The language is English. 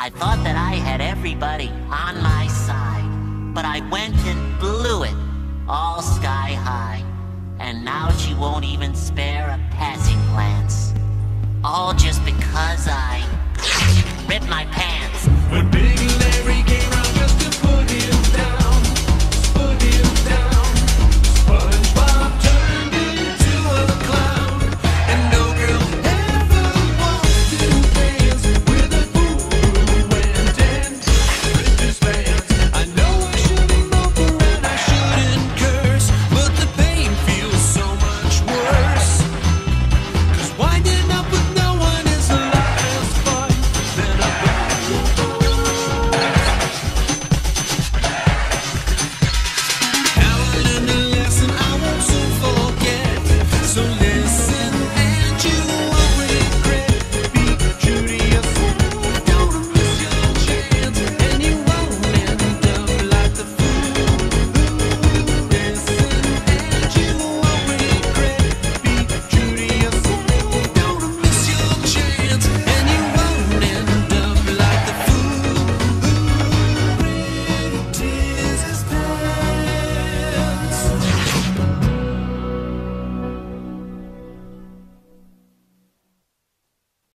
I thought that I had everybody on my side, but I went and blew it all sky high, and now she won't even spare a passing glance, all just because I ripped my